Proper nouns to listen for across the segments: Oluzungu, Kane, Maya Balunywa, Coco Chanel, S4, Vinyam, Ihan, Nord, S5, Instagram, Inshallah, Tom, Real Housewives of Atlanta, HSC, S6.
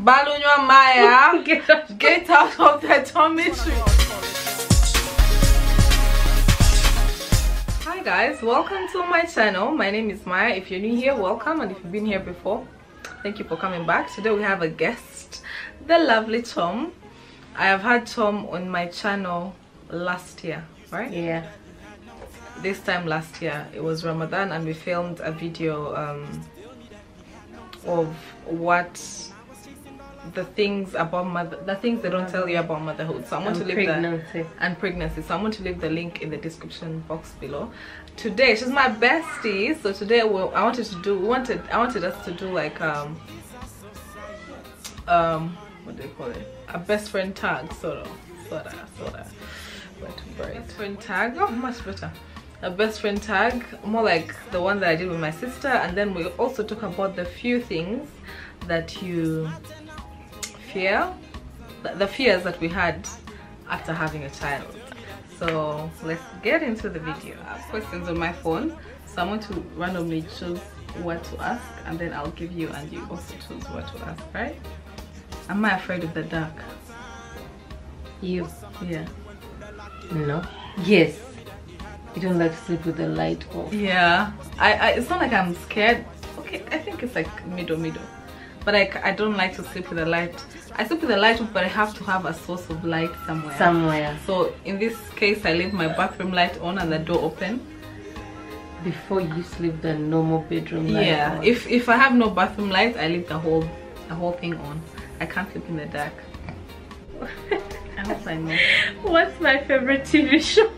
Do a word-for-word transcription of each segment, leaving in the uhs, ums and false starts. Balunywa Maya, get out, get out of the tummy tree. Hi guys, welcome to my channel. My name is Maya. If you're new here, welcome, and if you've been here before, thank you for coming back. Today we have a guest, the lovely Tom. I have had Tom on my channel last year, right? Yeah. This time last year, it was Ramadan, and we filmed a video um, of what the things about mother, the things they don't tell you about motherhood. So I want to leave the and pregnancy. So I want to leave the link in the description box below. Today, she's my bestie. So today, we'll, I wanted to do. We wanted. I wanted us to do like um um what do you call it? A best friend tag, sort of, sort of, sort of. But best friend tag. Oh, much better. A best friend tag, more like the one that I did with my sister. And then we also talk about the few things that you fear, the fears that we had after having a child. So let's get into the video. I have questions on my phone, so I'm going to randomly choose what to ask, and then I'll give you, and you also choose what to ask, right? Am I afraid of the dark? You? Yeah. No. Yes. You don't like to sleep with the light off. Yeah. I, I it's not like I'm scared. Okay, I think it's like middle middle. But I, I don't like to sleep with the light. I sleep with the light off, but I have to have a source of light somewhere. Somewhere. So in this case, I leave my bathroom light on and the door open. Before you sleep, the normal bedroom light. Yeah. On. If if I have no bathroom light, I leave the whole the whole thing on. I can't sleep in the dark. I hope I know. What's my favorite T V show?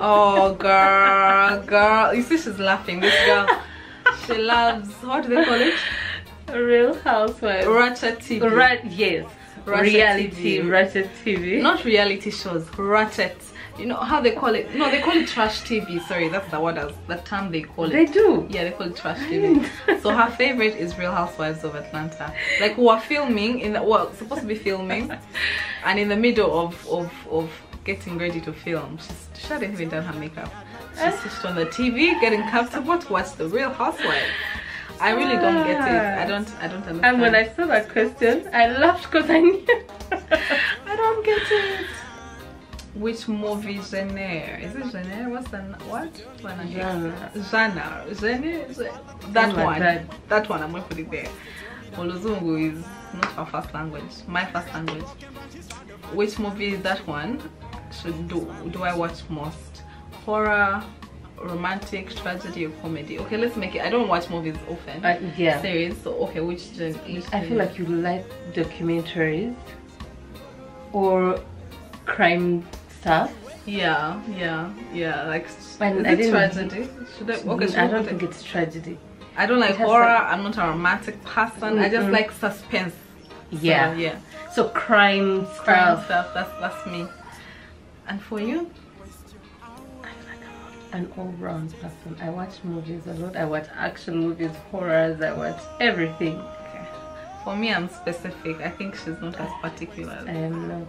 Oh girl, girl. You see, she's laughing. This girl, she loves. What do they call it? Real Housewives. Ratchet T V. Ra yes. Ratchet reality. T V. Ratchet T V. Not reality shows. Ratchet. You know how they call it? No, they call it trash T V. Sorry, that's the word. The term they call it. They do. Yeah, they call it trash T V. So her favorite is Real Housewives of Atlanta. Like, we're filming in the, well, supposed to be filming, and in the middle of of of getting ready to film, she's, she hadn't even done her makeup. She switched on the T V, getting comfortable to watch the Real Housewives. I really don't get it. I don't. I don't understand. And when I saw that question, I laughed because I knew. I don't get it. Which movie genre? Is it genre? What's the what? Genre. Genre. Genre. That one. That. that one. I'm gonna put it there. Oluzungu is not our first language. My first language. Which movie is that one? Should do? Do I watch most? Horror, romantic, tragedy, or comedy? Okay, let's make it. I don't watch movies often. Uh, yeah. Series. So okay, which genre? I feel like you like documentaries or crime stuff. Yeah, yeah, yeah. Like, is it tragedy? Should I? Okay, I don't think it's tragedy. I don't like horror. I'm not a romantic person. I just like suspense. Yeah, yeah. So crime stuff. Crime stuff. That's that's me. And for you? An all-round person. I watch movies a lot. I watch action movies, horrors. I watch everything. Okay. For me, I'm specific. I think she's not as particular. I am not.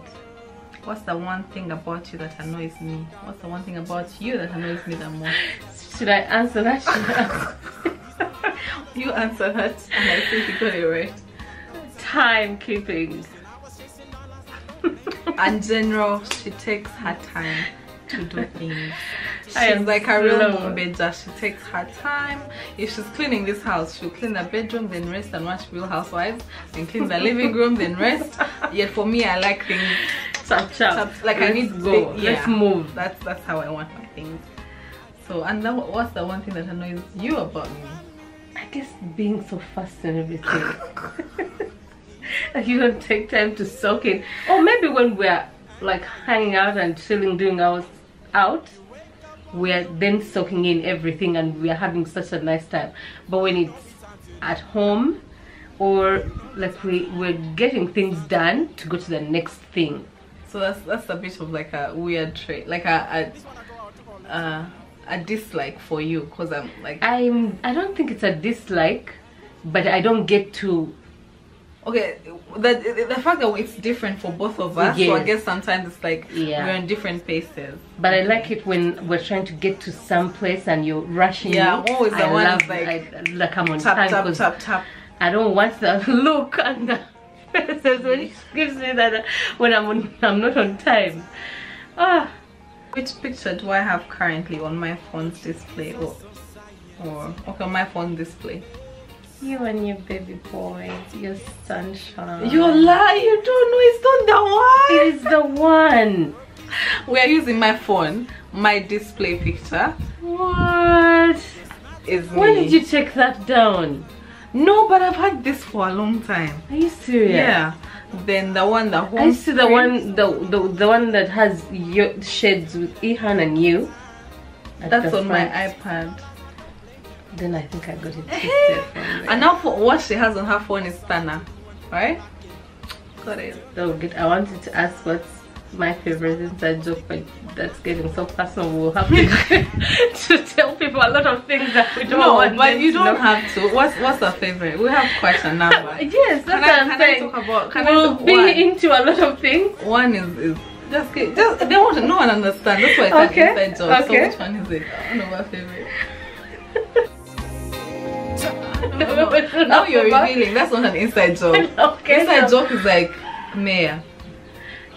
What's the one thing about you that annoys me? What's the one thing about you that annoys me the most? Should I answer that? Should I? You answer that, and I think you got it right. Timekeeping. In general, she takes her time to do things. She's like a real mombeja. She takes her time. If she's cleaning this house, she'll clean the bedroom, then rest and watch Real Housewives, then clean the living room, then rest. Yet for me, I like things chop chop. Like, let's I need to go. Big, yeah. Let's move. That's that's how I want my things. So, and that, what's the one thing that annoys you about me? I guess being so fast and everything. Like, you don't take time to soak in. Or maybe when we're like hanging out and chilling, doing our out. We're then soaking in everything and we're having such a nice time. But when it's at home, or like we, we're getting things done to go to the next thing. So that's that's a bit of like a weird trait, like a a, a, a dislike for you, because I'm like I'm I don't think it's a dislike, but I don't get to. Okay, the, the fact that it's different for both of us, yes. So I guess sometimes it's like, yeah, we're in different paces. But I like it when we're trying to get to some place and you're rushing. Yeah, I'm always the one like, like, like I'm on tap, time tap, tap, tap. I don't want the look and the says when she gives me that when I'm on, I'm not on time. Ah, which picture do I have currently on my phone's display? Or, or okay, on my phone display. You and your baby boy, your sunshine. You lie, you don't know, it's not the one. It is the one. We are using my phone, my display picture. What? Is me. When did you take that down? No, but I've had this for a long time. Are you serious? Yeah. Then the one that I see the one the, the the one that has your shades with Ihan and you. That's on my iPad. Then I think I got it twisted from there. And now for what she has on her phone is Tana, right? Got it. So good. I wanted to ask what's my favorite inside joke, but that's getting so personal. We'll have to, to tell people a lot of things that we don't no, want. But you don't know. Have to. What's what's our favorite? We have quite a number. Yes, that's can what I, I'm can saying. I talk about, can we'll I talk be one? Into a lot of things. One is, is just kidding. Just they want to no one understand. That's why it's okay. An inside joke. Okay. So which one is it? I don't know my favorite. Now you're revealing. That's not an inside joke. Okay, inside no. joke is like Maya.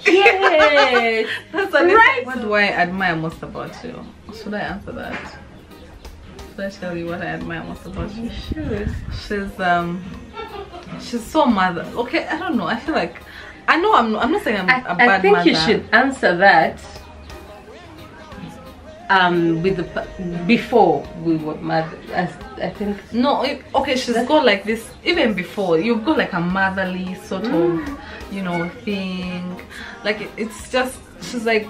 Yes. That's an right. What do I admire most about you? Should I answer that? Should I tell you what I admire most about you? You should. She's um, she's so mother. Okay, I don't know. I feel like I know I'm. Not, I'm not saying I'm I, a bad mother. I think mother. You should answer that. Um, with the before we were mother, I, I think. No, okay, she's got like this even before. You've got like a motherly sort mm. of, you know, thing. Like it, it's just she's like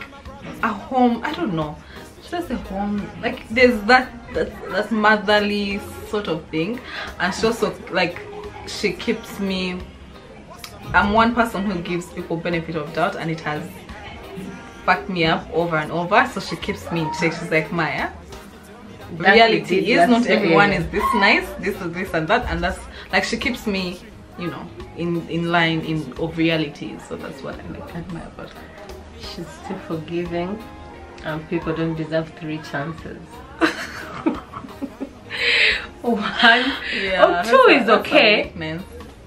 a home. I don't know. She's just a home. Like there's that that, that motherly sort of thing, and she also like she keeps me. I'm one person who gives people benefit of doubt, and it has. Back me up over and over, so she keeps me in check. She's like, Maya, that's reality it, is not everyone is this nice, this is this and that, and that's like she keeps me, you know, in in line in of reality. So that's what I like admire about her. She's still forgiving, and people don't deserve three chances. One yeah, or two is a, okay,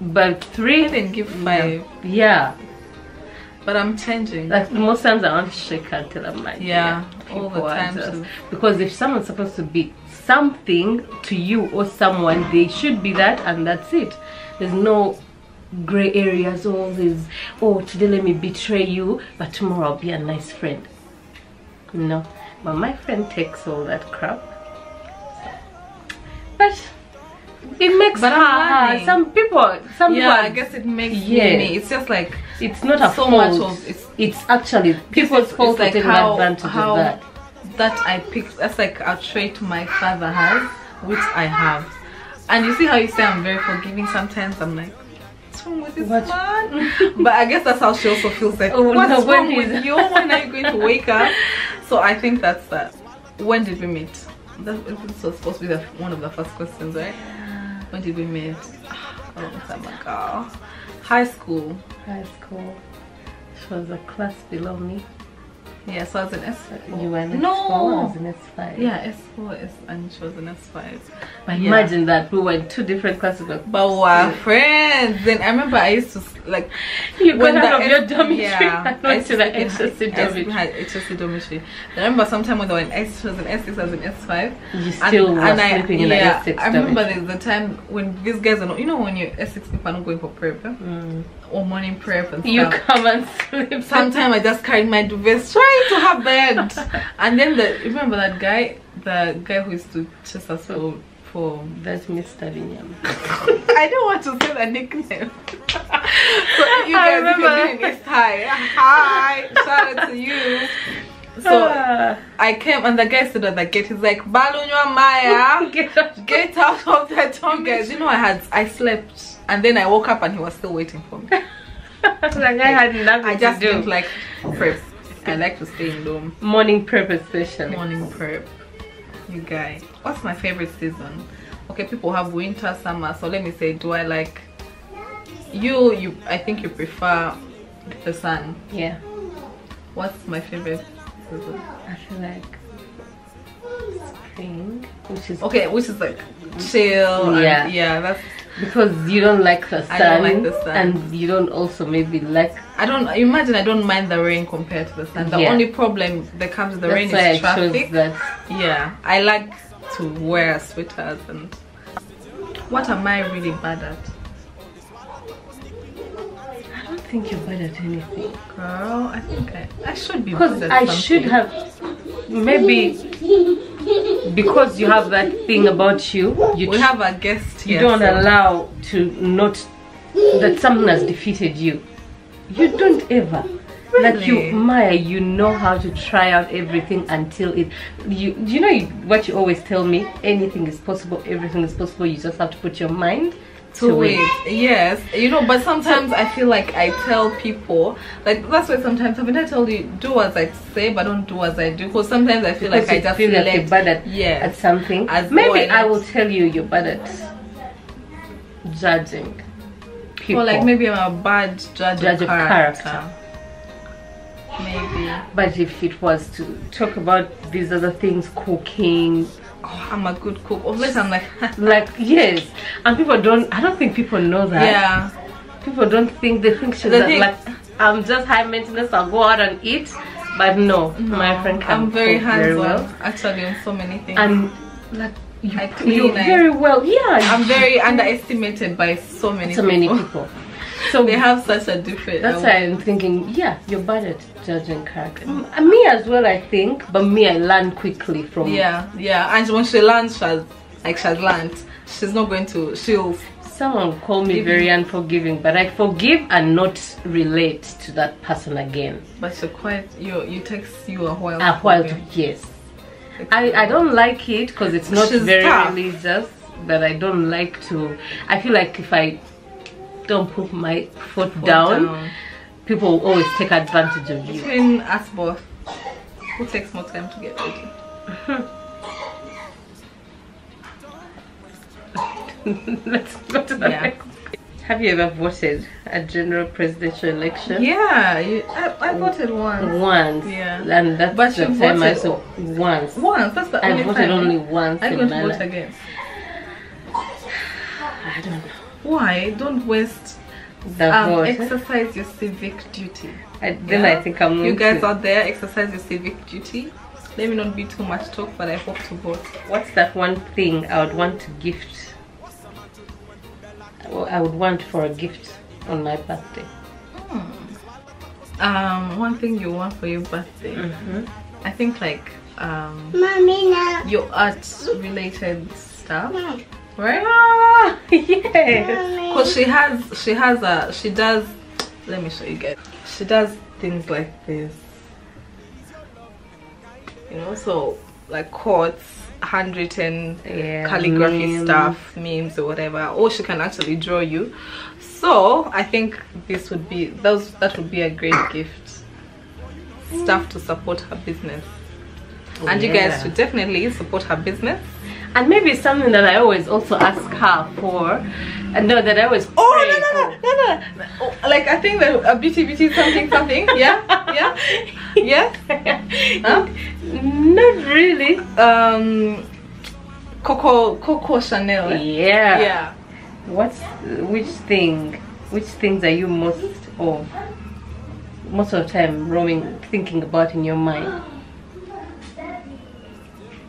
but three then give five. Yeah. But I'm changing. Like most times I want to shake until I'm like, yeah, yeah all the time. Just, because if someone's supposed to be something to you or someone, they should be that, and that's it. There's no grey areas. Always, oh, today let me betray you, but tomorrow I'll be a nice friend. No, but my friend takes all that crap. But. It makes but her, some people, some yeah, people, I guess it makes yeah. me. It's just like it's not a so fault. Much of it's, it's actually people's it's, fault. It's like how advantage how of that. That I picked. That's like a trait my father has, which I have. And you see how you say I'm very forgiving. Sometimes I'm like, what's wrong with this what? man? But I guess that's how she also feels like. Oh, what's no, wrong with is... you? When are you going to wake up? So I think that's that. When did we meet? That this was supposed to be the, one of the first questions, right? When did we meet? Oh, I'm a girl. High school. High school. She was a class below me. Yeah, so I was in S four. You were in no. S four, I was in S five. Yeah, S four, is, and she was in S five. But yeah. Imagine that, we were in two different classes. But we were friends. Then I remember I used to, like... You got out of your dormitory. Yeah. I went to the H S C dormitory. I had H S C dormitory. I remember sometime when I was in S, she was in S six, I was in S five. You still and, were and sleeping I, in yeah, the S six dormitory. I remember there's the time when these guys are not... You know when your S six people are not going for prep, huh? Mm. Or morning prep and stuff. You come and sleep. Sometimes I just carried my duvet straight to her bed. And then the remember that guy the guy who used to chase us for, for that's Mister Vinyam. I don't want to say the nickname. So you guys remember next time. Hi, shout out to you. So uh, I came and the guy stood at the gate. He's like, Balunywa Maya, get out, get out of that home. Guys, you know I had I slept and then I woke up and he was still waiting for me. That guy had nothing I just to do. Didn't like prep. I like to stay in home. Morning prep especially. Morning prep. You guys. What's my favorite season? Okay, people have winter, summer. So let me say, do I like you? You? I think you prefer the sun. Yeah. What's my favorite season? I feel like spring, which is okay, which is like chill. Yeah, and yeah. That's Because you don't like the sun. I don't like the sun. And you don't also maybe like... I don't... Imagine I don't mind the rain compared to the sun. The yeah. only problem that comes with the That's rain is I traffic. That. Yeah. I like to wear sweaters and... What am I really bad at? I don't think you're bad at anything. Girl, I think I... I should be bad at I something. Because I should have... Maybe... Because you have that thing about you, you we have a guest here. You don't so. allow to not that something has defeated you. You don't ever really? like you, Maya. You know how to try out everything until it. You you know you, what you always tell me. Anything is possible. Everything is possible. You just have to put your mind to, to it. it. Yes, you know. But sometimes I feel like I tell people like that's why sometimes haven't I told you do as I say but don't do as I do because sometimes I feel because like I just feel like you're bad at yeah at something. As maybe I will tell you you're bad at judging people. Or like maybe I'm a bad judge, judge of character. character. Maybe. But if it was to talk about these other things, cooking. Oh, I'm a good cook. Always I'm like like yes, and people don't. I don't think people know that. Yeah, people don't think they think she's the like I'm just high maintenance. I'll go out and eat, but no, no my friend can I'm very cook hands very well. On, actually, on so many things. And like you, I clean, you very well. Yeah, I'm very underestimated by so many so people. many people. So they have such a different. That's why I'm thinking, yeah, you're bad at judging character. Mm, me as well, I think. But me, I learn quickly from. Yeah, yeah. And when she learns, she's like she's learned. She's not going to. She'll. Someone called me very unforgiving, but I forgive and not relate to that person again. But so quite. You you takes you a while. A while to, yes. I I don't like it because it's not she's very tough. religious. But I don't like to. I feel like if I. Don't put my foot, foot down. down. People will always take advantage of you. Between us both, who takes more time to get ready? Let's go to the yeah. next. Have you ever voted a general presidential election? Yeah, you, I, I voted once. Once. Yeah. And that's but the time I saw once. Once. That's the I only voted time. only once. I'm going to vote again. I don't know. Why don't waste the um, vote? Exercise your civic duty. I, then yeah? I think I'm. You guys to... out there, exercise your civic duty. Let me not be too much talk, but I hope to vote. What's that one thing I would want to gift? I would want for a gift on my birthday. Hmm. Um, one thing you want for your birthday. Mm-hmm. I think like um, Mamina. your art related stuff. Mm. Right? Ah, yes. Cause she has, she has a, she does. Let me show you guys. She does things like this, you know. So like quotes, handwritten, yeah, calligraphy memes. stuff, memes or whatever. Or she can actually draw you. So I think this would be those. That would be a great gift. Stuff to support her business, oh, and yeah. you guys should definitely support her business. And maybe something that I always also ask her for, and no, that I always oh no no no no no, oh, like I think that a beauty beauty something something yeah yeah yes huh? not really um Coco Coco Chanel yeah yeah what's which thing which things are you most of most of the time roaming thinking about in your mind?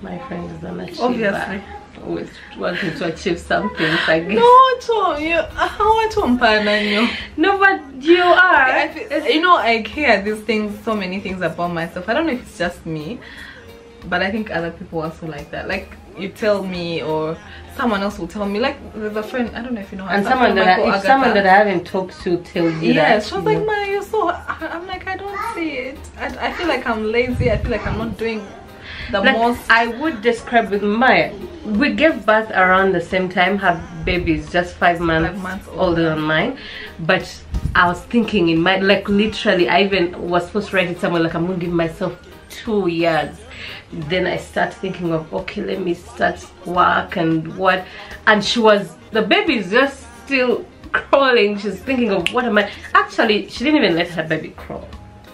My friend is an achiever. Obviously, always wanting to achieve something. I guess. No, Tom, you. How I Tom you? No, but you are. I feel, you know, I hear these things, so many things about myself. I don't know if it's just me, but I think other people also like that. Like you tell me, or someone else will tell me. Like there's a friend. I don't know if you know. And someone that I, if someone that I haven't talked to tells you yeah, that. Yeah, she was like, "Maya, you're so." I'm like, I don't see it. I, I feel like I'm lazy. I feel like I'm not doing. The like most I would describe with Maya, we gave birth around the same time. Her baby is just five months, five months older than mine. But I was thinking in my like literally, I even was supposed to write it somewhere like I'm gonna give myself two years. Then I start thinking of okay, let me start work and what. And she was the baby is just still crawling. She's thinking of what am I? Actually, she didn't even let her baby crawl.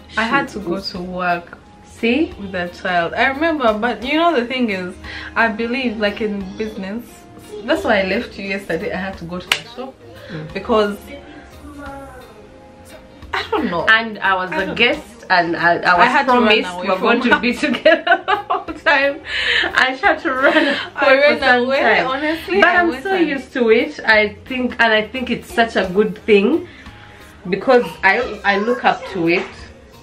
She I had to go to work. See? With that child. I remember, but you know the thing is, I believe like in business, that's why I left you yesterday. I had to go to the shop mm. because I don't know. And I was I a guest, know. and I, I was I had promised we were going to be together the whole time. I had to run. I ran away, time. honestly. But I'm so used to it. I think, and I think it's such a good thing because I I look up to it.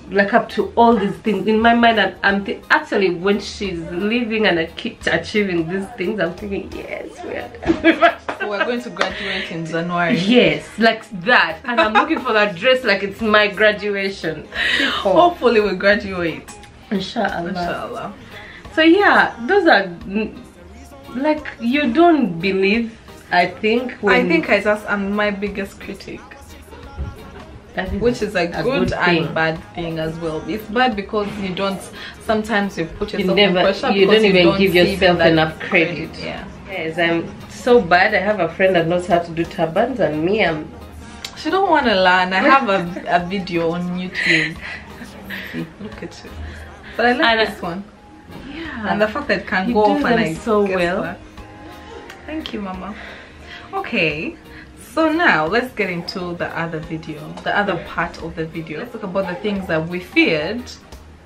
Like up to all these things in my mind, and I'm th actually when she's leaving and I keep achieving these things, I'm thinking, yes, we're we're going to graduate in January. Yes, like that, and I'm looking for that dress like it's my graduation. Oh. Hopefully, we graduate. Inshallah. Inshallah. So yeah, those are like you don't believe. I think. When I think I just am my biggest critic. Which is a good, a good and bad thing as well. It's bad because you don't. Sometimes you put yourself in pressure. You don't even give yourself enough credit. Yeah. Yes, I'm so bad. I have a friend that knows how to do turbans, and me, I'm. She don't want to learn. I have a a video on YouTube. Look at you. But I like this one. Yeah. And the fact that it can go off and I so well. Thank you, Mama. Okay. So now let's get into the other video, the other part of the video. Let's talk about the things that we feared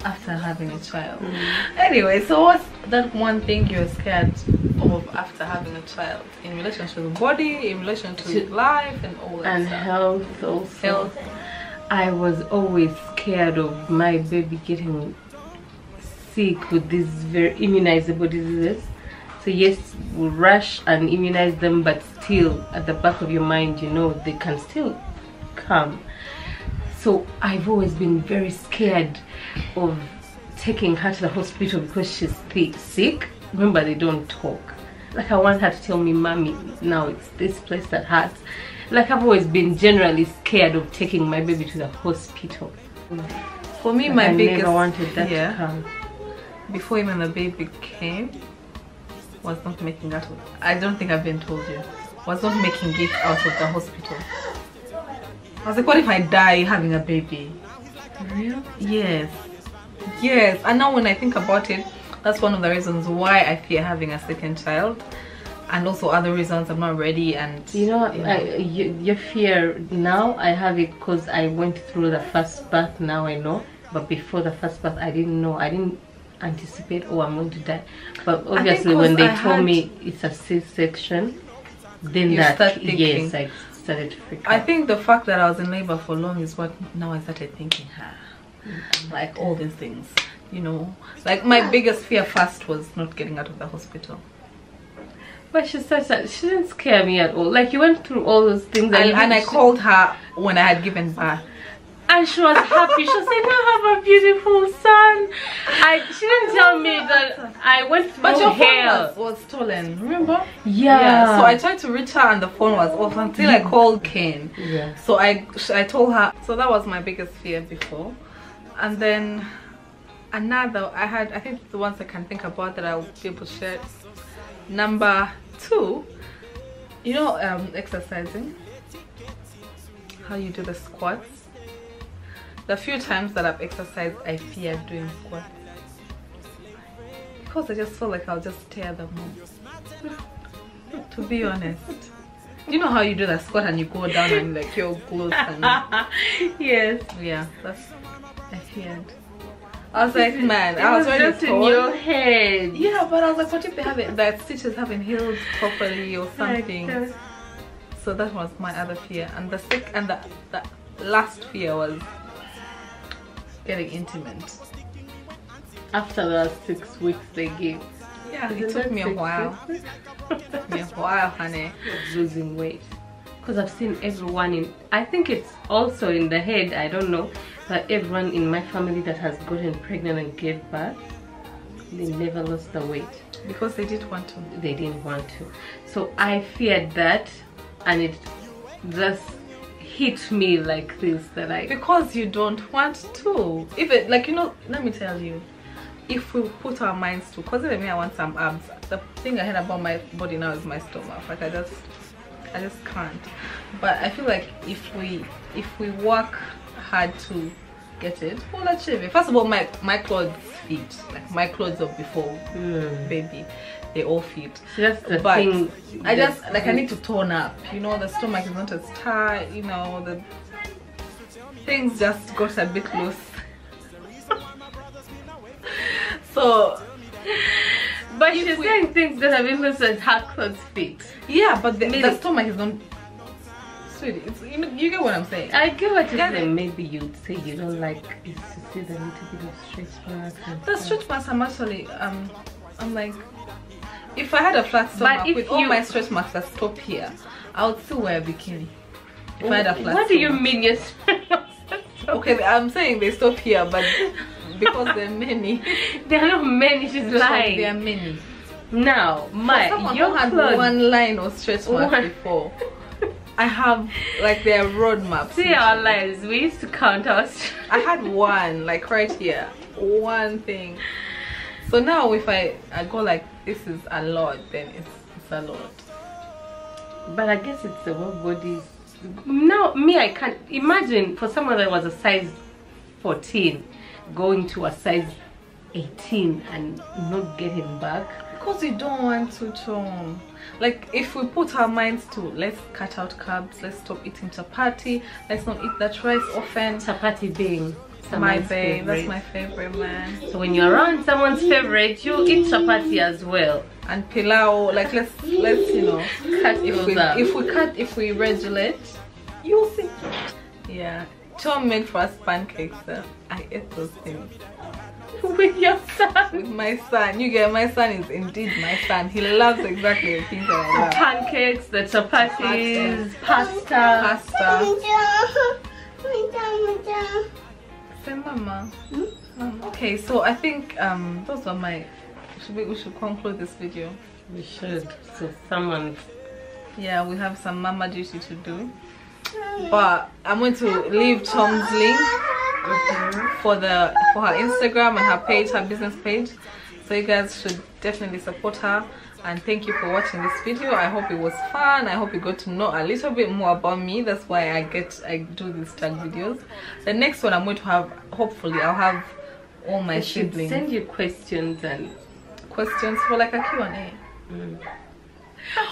after having a child. Mm. Anyway, so what's that one thing you're scared of after having a child in relation to the body, in relation to, to life and all that and stuff? And health also. Health. I was always scared of my baby getting sick with these very immunizable diseases. So yes, we'll rush and immunize them, but still at the back of your mind, you know, they can still come. So I've always been very scared of taking her to the hospital because she's sick. Remember, they don't talk. Like I want her to tell me, Mommy, now it's this place that hurts. Like I've always been generally scared of taking my baby to the hospital. For me, like my I biggest never wanted that yeah, to come. Before even the baby came, was not making out of, I don't think I've been told you, was not making it out of the hospital. I was like, what if I die having a baby? For real? Yes. Yes. And now when I think about it, that's one of the reasons why I fear having a second child. And also other reasons I'm not ready and... You know, you know. I, you, your fear, now I have it because I went through the first birth, now I know. But before the first birth, I didn't know. I didn't... anticipate oh I'm going to die, but obviously when they I told me it's a C-section, then that yes I started freaking I out. Think the fact that I was in labor for long is what now I started thinking ah, mm-hmm. like all these things, you know, like my biggest fear first was not getting out of the hospital. But she said that she didn't scare me at all. Like you went through all those things and, and, and I called her when I had given birth. And she was happy. She said, "You have a beautiful son." I she didn't tell me that I went through. But your hair phone was, was stolen. Remember? Yeah. yeah. So I tried to reach her, and the phone was off until I called Kane. Yeah. So I I told her. So that was my biggest fear before, and then another I had. I think the ones I can think about that I will be able to share. Number two, you know, um, exercising. How you do the squats. The few times that I've exercised, I fear doing squats because I just feel like I'll just tear them off. To be honest, you know how you do the squat and you go down and like you're close and yes, yeah, that's I feared. I was like, man, I was, was just told. in your head. Yeah, but I was like, what if they haven't? The stitches haven't healed properly or something. Like so that was my other fear, and the sick and the, the last fear was getting intimate after the six weeks they gave. Yeah, it took me a while. Took me a while, honey. Losing weight because I've seen everyone in. I think it's also in the head. I don't know, but everyone in my family that has gotten pregnant and gave birth, they never lost the weight because they didn't want to. They didn't want to. So I feared that, and it just hit me like this that I because you don't want to. If it like you know, let me tell you, if we put our minds to, because even me, I want some abs. The thing I hate about my body now is my stomach. Like I just, I just can't. But I feel like if we, if we work hard to get it, we'll achieve it. First of all, my my clothes fit. Like my clothes of before mm. baby. they all fit. Just the but things, I just like things. I need to tone up. You know, the stomach is not as tight. You know, the things just got a bit loose. So, but she's we, saying things that have influenced her clothes fit. Yeah, but the, the stomach is not. Sweetie, it's, you, you get what I'm saying. I get what you're saying. Maybe you'd say you don't like is to see the little bit of stretch marks. The stretch marks, I'm actually um, I'm like, if I had a flat stomach with you, all my stretch marks that stop here, I would still wear a bikini. If oh, I had a flat. What stomach. Do you mean your stretch marks? Okay, I'm saying they stop here, but. Because there are many. There are not many, she's lying. There are many. Now, my so you had clothes. One line of stretch marks before. I have like their roadmaps. See our lives, we used to count our stretch. I had one, like right here. One thing. So now if I, I go like this is a lot, then it's, it's a lot. But I guess it's the whole body. Now me, I can't imagine for someone that was a size fourteen. Going to a size eighteen and not getting back because you don't want to tone. Like if we put our minds to let's cut out carbs, let's stop eating chapati, let's not eat that rice often. Chapati being my babe, that's my favorite man. So when you're around someone's favorite, you eat chapati as well and pilau. Like let's let's you know cut if we up. if we cut if we regulate, you'll see. Yeah. Tom made for us pancakes. Uh, I ate those things with your son. With my son, you get my son is indeed my son. He loves exactly the things that I love. The pancakes, the chapatis, pasta, pasta. pasta. Say, Mama. Hmm? Okay, so I think um those are my. Should we, we should conclude this video. We should. So someone. Yeah, we have some mama duty to do. But I'm going to leave Tom's link for the for her Instagram and her page, her business page. So you guys should definitely support her. And thank you for watching this video. I hope it was fun. I hope you got to know a little bit more about me. That's why I get I do these tag videos. The next one I'm going to have, hopefully I'll have all my siblings. Send you questions and questions for like a Q and A. Mm.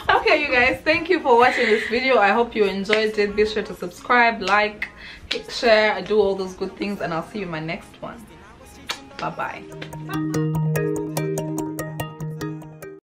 Okay you guys, thank you for watching this video. I hope you enjoyed it. Be sure to subscribe, like, share, do all those good things, and I'll see you in my next one. Bye bye.